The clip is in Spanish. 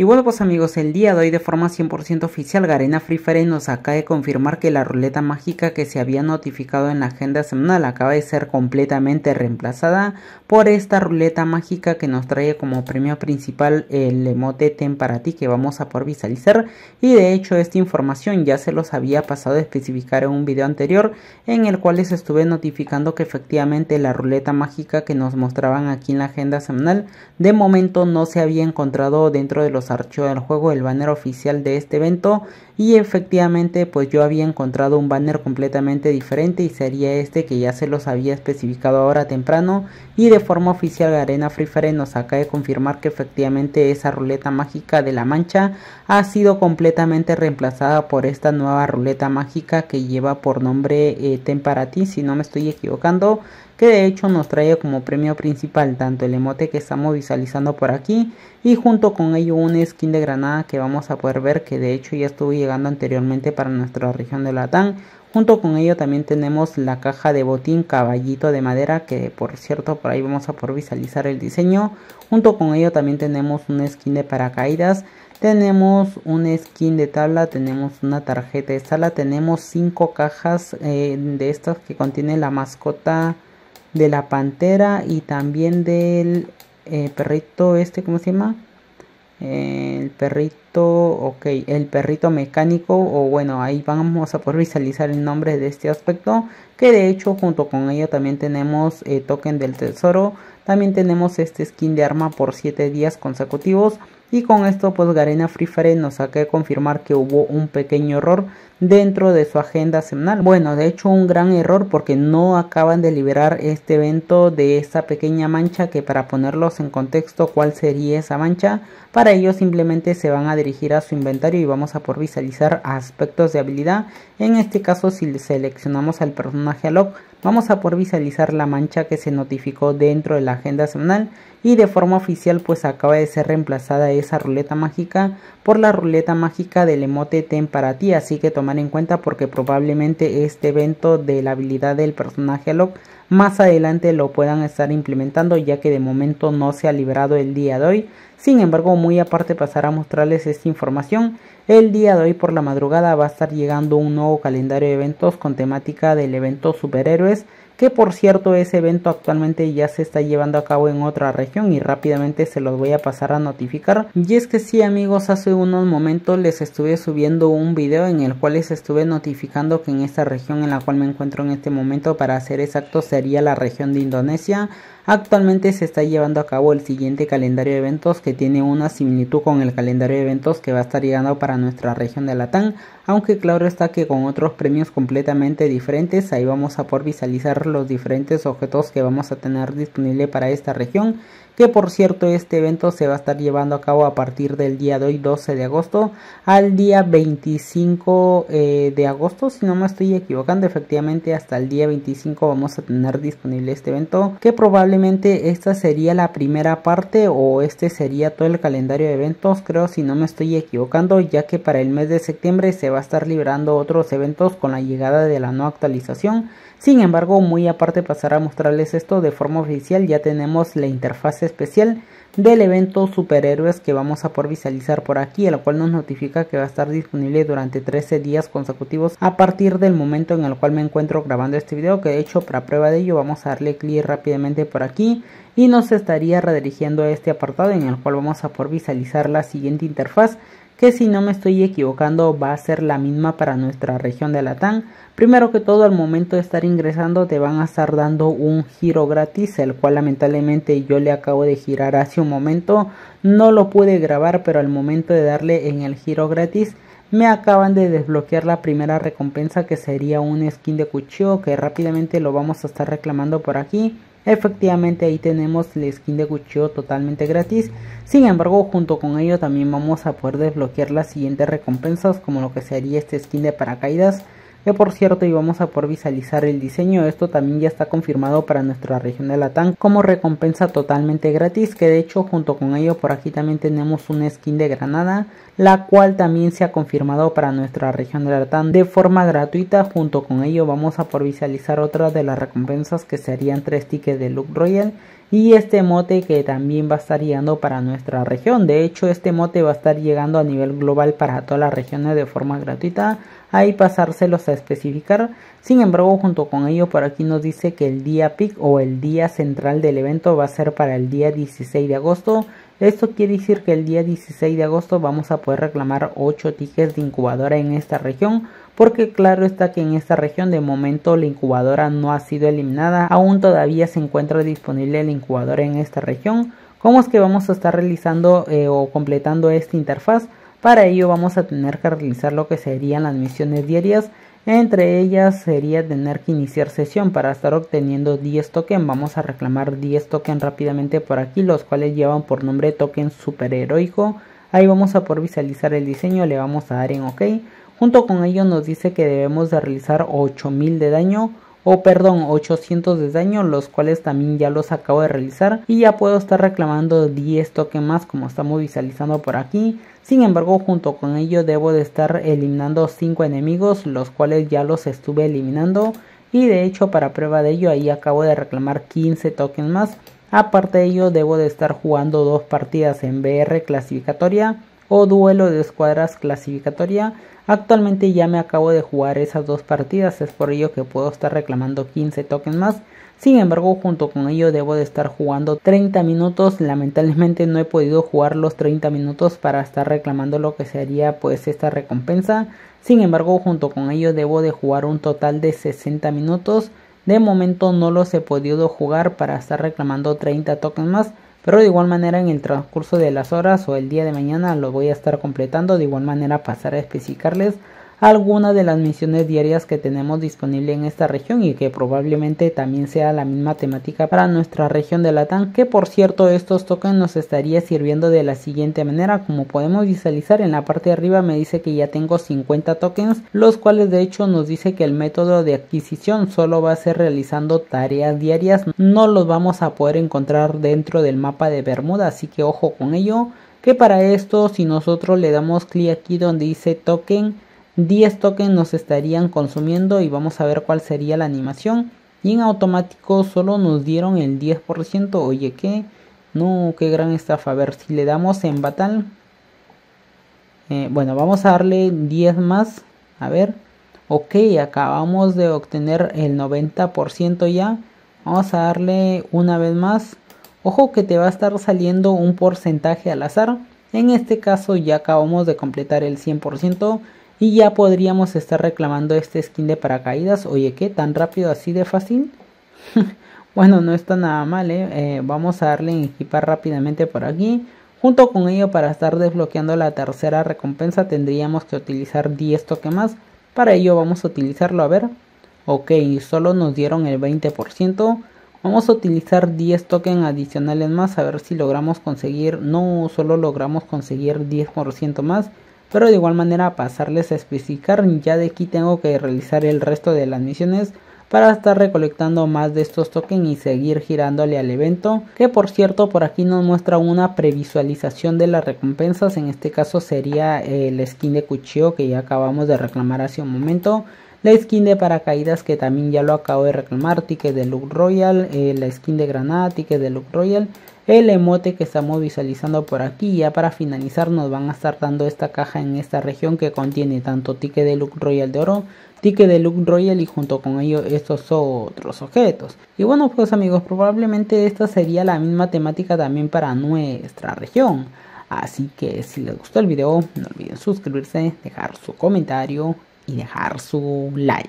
Y bueno pues amigos, el día de hoy de forma 100% oficial Garena Free Fire nos acaba de confirmar que la ruleta mágica que se había notificado en la agenda semanal acaba de ser completamente reemplazada por esta ruleta mágica que nos trae como premio principal el emote Temparati que vamos a poder visualizar. Y de hecho esta información ya se los había pasado a especificar en un video anterior en el cual les estuve notificando que efectivamente la ruleta mágica que nos mostraban aquí en la agenda semanal de momento no se había encontrado dentro de los archivo del juego, el banner oficial de este evento, y efectivamente pues yo había encontrado un banner completamente diferente y sería este que ya se los había especificado ahora temprano. Y de forma oficial Garena Free Fire nos acaba de confirmar que efectivamente esa ruleta mágica de la mancha ha sido completamente reemplazada por esta nueva ruleta mágica que lleva por nombre Temparati, si no me estoy equivocando, que de hecho nos trae como premio principal tanto el emote que estamos visualizando por aquí y junto con ello un skin de granada que vamos a poder ver, que de hecho ya estuvo llegando anteriormente para nuestra región de Latam. Junto con ello también tenemos la caja de botín caballito de madera, que por cierto por ahí vamos a poder visualizar el diseño. Junto con ello también tenemos un skin de paracaídas, tenemos un skin de tabla, tenemos una tarjeta de sala, tenemos 5 cajas de estas que contienen la mascota de la pantera y también del perrito este, ¿cómo se llama? El perrito, ok, el perrito mecánico, o bueno, ahí vamos a poder visualizar el nombre de este aspecto, que de hecho junto con ello también tenemos token del tesoro, también tenemos este skin de arma por 7 días consecutivos. Y con esto pues Garena Free Fire nos acaba de confirmar que hubo un pequeño error dentro de su agenda semanal. Bueno, de hecho un gran error, porque no acaban de liberar este evento de esta pequeña mancha, que para ponerlos en contexto cuál sería esa mancha, para ello simplemente se van a dirigir a su inventario y vamos a poder visualizar aspectos de habilidad. En este caso si seleccionamos al personaje Alok, vamos a poder visualizar la mancha que se notificó dentro de la agenda semanal. Y de forma oficial pues acaba de ser reemplazada esa ruleta mágica por la ruleta mágica del emote Temparati. Así que tomar en cuenta, porque probablemente este evento de la habilidad del personaje Alok más adelante lo puedan estar implementando, ya que de momento no se ha liberado el día de hoy. Sin embargo, muy aparte pasar a mostrarles esta información, el día de hoy por la madrugada va a estar llegando un nuevo calendario de eventos con temática del evento superhéroes, que por cierto ese evento actualmente ya se está llevando a cabo en otra región y rápidamente se los voy a pasar a notificar. Y es que sí amigos, hace unos momentos les estuve subiendo un video en el cual les estuve notificando que en esta región en la cual me encuentro en este momento, para ser exacto sería la región de Indonesia, actualmente se está llevando a cabo el siguiente calendario de eventos, que tiene una similitud con el calendario de eventos que va a estar llegando para nuestra región de Latam, aunque claro está que con otros premios completamente diferentes. Ahí vamos a poder visualizar los diferentes objetos que vamos a tener disponible para esta región, que por cierto este evento se va a estar llevando a cabo a partir del día de hoy 12 de agosto al día 25 de agosto, si no me estoy equivocando. Efectivamente hasta el día 25 vamos a tener disponible este evento, que probablemente esta sería la primera parte, o este sería todo el calendario de eventos, creo, si no me estoy equivocando, ya que para el mes de septiembre se va a estar liberando otros eventos con la llegada de la nueva actualización. Sin embargo, muy aparte pasar a mostrarles esto de forma oficial, ya tenemos la interfaz especial del evento superhéroes que vamos a poder visualizar por aquí, el cual nos notifica que va a estar disponible durante 13 días consecutivos a partir del momento en el cual me encuentro grabando este video, que de hecho para prueba de ello vamos a darle clic rápidamente por aquí y nos estaría redirigiendo a este apartado en el cual vamos a poder visualizar la siguiente interfaz, que si no me estoy equivocando va a ser la misma para nuestra región de Latam. Primero que todo, al momento de estar ingresando te van a estar dando un giro gratis, el cual lamentablemente yo le acabo de girar hace un momento, no lo pude grabar, pero al momento de darle en el giro gratis me acaban de desbloquear la primera recompensa, que sería un skin de cuchillo, que rápidamente lo vamos a estar reclamando por aquí. Efectivamente ahí tenemos el skin de cuchillo totalmente gratis. Sin embargo, junto con ello también vamos a poder desbloquear las siguientes recompensas, como lo que sería este skin de paracaídas, que por cierto y vamos a poder visualizar el diseño. Esto también ya está confirmado para nuestra región de Latam como recompensa totalmente gratis, que de hecho junto con ello por aquí también tenemos un skin de granada, la cual también se ha confirmado para nuestra región de Latam de forma gratuita. Junto con ello vamos a poder visualizar otra de las recompensas, que serían 3 tickets de Look Royal, y este emote que también va a estar llegando para nuestra región. De hecho, este emote va a estar llegando a nivel global para todas las regiones de forma gratuita. Ahí pasárselos a especificar. Sin embargo, junto con ello, por aquí nos dice que el día peak o el día central del evento va a ser para el día 16 de agosto. Esto quiere decir que el día 16 de agosto vamos a poder reclamar 8 tickets de incubadora en esta región, porque claro está que en esta región de momento la incubadora no ha sido eliminada, aún todavía se encuentra disponible la incubadora en esta región. ¿Cómo es que vamos a estar realizando o completando esta interfaz? Para ello vamos a tener que realizar lo que serían las misiones diarias. Entre ellas sería tener que iniciar sesión. Para estar obteniendo 10 tokens vamos a reclamar 10 tokens rápidamente por aquí, los cuales llevan por nombre token superheroico. Ahí vamos a poder visualizar el diseño, le vamos a dar en OK. Junto con ello nos dice que debemos de realizar 8000 de daño, o perdón, 800 de daño, los cuales también ya los acabo de realizar, y ya puedo estar reclamando 10 tokens más como estamos visualizando por aquí. Sin embargo, junto con ello debo de estar eliminando 5 enemigos, los cuales ya los estuve eliminando, y de hecho para prueba de ello ahí acabo de reclamar 15 tokens más. Aparte de ello debo de estar jugando 2 partidas en BR clasificatoria o duelo de escuadras clasificatoria. Actualmente ya me acabo de jugar esas 2 partidas, es por ello que puedo estar reclamando 15 tokens más. Sin embargo, junto con ello debo de estar jugando 30 minutos. Lamentablemente no he podido jugar los 30 minutos para estar reclamando lo que sería pues esta recompensa. Sin embargo, junto con ello debo de jugar un total de 60 minutos. De momento no los he podido jugar para estar reclamando 30 tokens más, pero de igual manera en el transcurso de las horas o el día de mañana lo voy a estar completando. De igual manera pasar a especificarles algunas de las misiones diarias que tenemos disponible en esta región y que probablemente también sea la misma temática para nuestra región de Latam, que por cierto estos tokens nos estaría sirviendo de la siguiente manera. Como podemos visualizar en la parte de arriba me dice que ya tengo 50 tokens, los cuales de hecho nos dice que el método de adquisición solo va a ser realizando tareas diarias, no los vamos a poder encontrar dentro del mapa de Bermuda, así que ojo con ello, que para esto si nosotros le damos clic aquí donde dice token, 10 tokens nos estarían consumiendo y vamos a ver cuál sería la animación, y en automático solo nos dieron el 10%. Oye, que no, qué gran estafa. A ver si le damos en Batal, bueno, vamos a darle 10 más, a ver. Ok, acabamos de obtener el 90% ya. Vamos a darle una vez más. Ojo que te va a estar saliendo un porcentaje al azar. En este caso ya acabamos de completar el 100% y ya podríamos estar reclamando este skin de paracaídas. Oye, ¿qué? ¿Tan rápido, así de fácil? Bueno, no está nada mal, vamos a darle en equipar rápidamente por aquí. Junto con ello, para estar desbloqueando la tercera recompensa tendríamos que utilizar 10 tokens más. Para ello vamos a utilizarlo, a ver. Ok, solo nos dieron el 20%. Vamos a utilizar 10 tokens adicionales más, a ver si logramos conseguir. No, solo logramos conseguir 10% más, pero de igual manera pasarles a especificar. Ya de aquí tengo que realizar el resto de las misiones para estar recolectando más de estos tokens y seguir girándole al evento, que por cierto por aquí nos muestra una previsualización de las recompensas. En este caso sería el skin de cuchillo que ya acabamos de reclamar hace un momento, la skin de paracaídas que también ya lo acabo de reclamar, ticket de Look Royal, la skin de granada, ticket de Look Royal, el emote que estamos visualizando por aquí. Ya para finalizar nos van a estar dando esta caja en esta región que contiene tanto ticket de Look Royal de oro, ticket de Look Royal y junto con ello estos otros objetos. Y bueno pues amigos, probablemente esta sería la misma temática también para nuestra región. Así que si les gustó el video no olviden suscribirse, dejar su comentario y dejar su like.